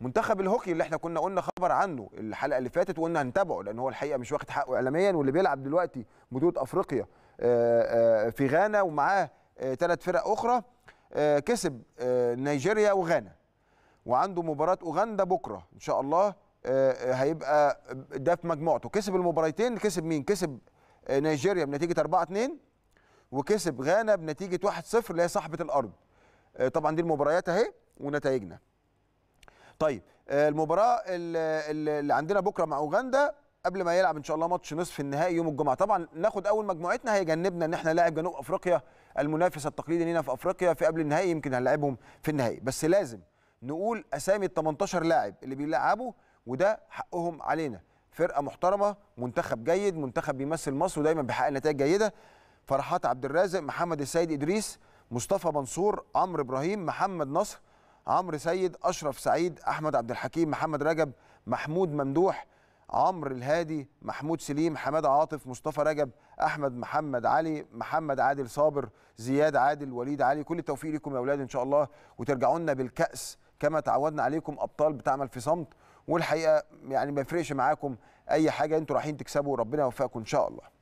منتخب الهوكي اللي احنا كنا قلنا خبر عنه الحلقه اللي فاتت وقلنا هنتابعه لان هو الحقيقه مش واخد حقه اعلاميا، واللي بيلعب دلوقتي بطوله افريقيا في غانا ومعاه ثلاث فرق اخرى، كسب نيجيريا وغانا وعنده مباراه اوغندا بكره ان شاء الله، هيبقى ده في مجموعته. كسب المباراتين، كسب مين؟ كسب نيجيريا بنتيجه 4-2 وكسب غانا بنتيجه 1-0 اللي هي صاحبه الارض. طبعا دي المباريات اهي ونتائجنا. طيب المباراه اللي عندنا بكره مع اوغندا قبل ما يلعب ان شاء الله ماتش نصف النهائي يوم الجمعه. طبعا ناخد اول مجموعتنا، هيجنبنا ان احنا نلاعب جنوب افريقيا المنافس التقليدي لينا في افريقيا في قبل النهائي، يمكن هنلاعبهم في النهائي، بس لازم نقول اسامي ال 18 لاعب اللي بيلعبوا وده حقهم علينا. فرقه محترمه، منتخب جيد، منتخب بيمثل مصر ودايما بيحقق نتائج جيده. فرحات عبد الرازق، محمد السيد ادريس، مصطفى منصور، عمرو ابراهيم، محمد نصر، عمرو سيد، أشرف سعيد، أحمد عبد الحكيم، محمد رجب، محمود ممدوح، عمرو الهادي، محمود سليم، حمادة عاطف، مصطفى رجب، أحمد محمد علي، محمد عادل صابر، زياد عادل، وليد علي. كل التوفيق لكم يا أولاد إن شاء الله، وترجعوا لنا بالكأس كما تعودنا عليكم أبطال بتعمل في صمت، والحقيقة يعني ما يفرقش معاكم أي حاجة، أنتوا رايحين تكسبوا وربنا يوفقكم إن شاء الله.